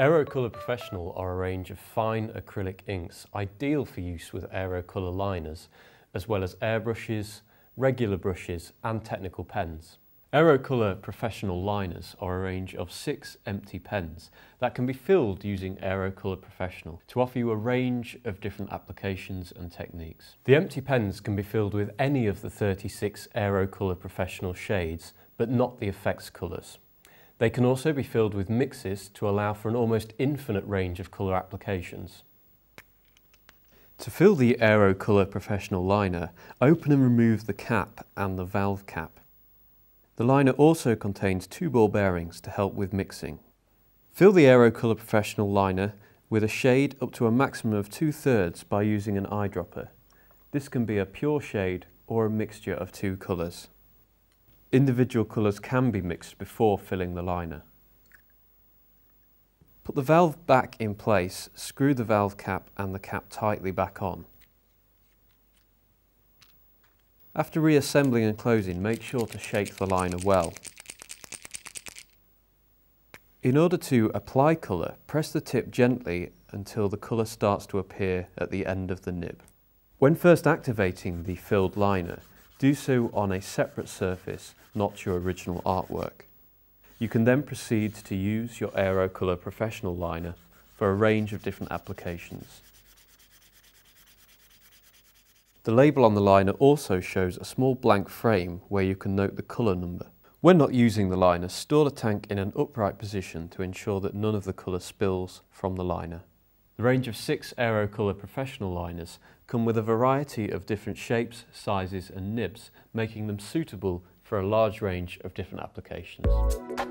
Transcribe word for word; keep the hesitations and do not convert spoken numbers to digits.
AERO COLOR Professional are a range of fine acrylic inks ideal for use with AERO COLOR liners, as well as airbrushes, regular brushes and technical pens. AERO COLOR Professional liners are a range of six empty pens that can be filled using AERO COLOR Professional to offer you a range of different applications and techniques. The empty pens can be filled with any of the thirty-six AERO COLOR Professional shades, but not the effects colours. They can also be filled with mixes to allow for an almost infinite range of colour applications. To fill the AERO COLOR Professional liner, open and remove the cap and the valve cap. The liner also contains two ball bearings to help with mixing. Fill the AERO COLOR Professional liner with a shade up to a maximum of two-thirds by using an eyedropper. This can be a pure shade or a mixture of two colours. Individual colours can be mixed before filling the liner. Put the valve back in place, screw the valve cap and the cap tightly back on. After reassembling and closing, make sure to shake the liner well. In order to apply colour, press the tip gently until the colour starts to appear at the end of the nib. When first activating the filled liner, do so on a separate surface, not your original artwork. You can then proceed to use your AERO COLOR Professional liner for a range of different applications. The label on the liner also shows a small blank frame where you can note the colour number. When not using the liner, store the tank in an upright position to ensure that none of the colour spills from the liner. The range of six AERO COLOR Professional liners come with a variety of different shapes, sizes and nibs, making them suitable for a large range of different applications.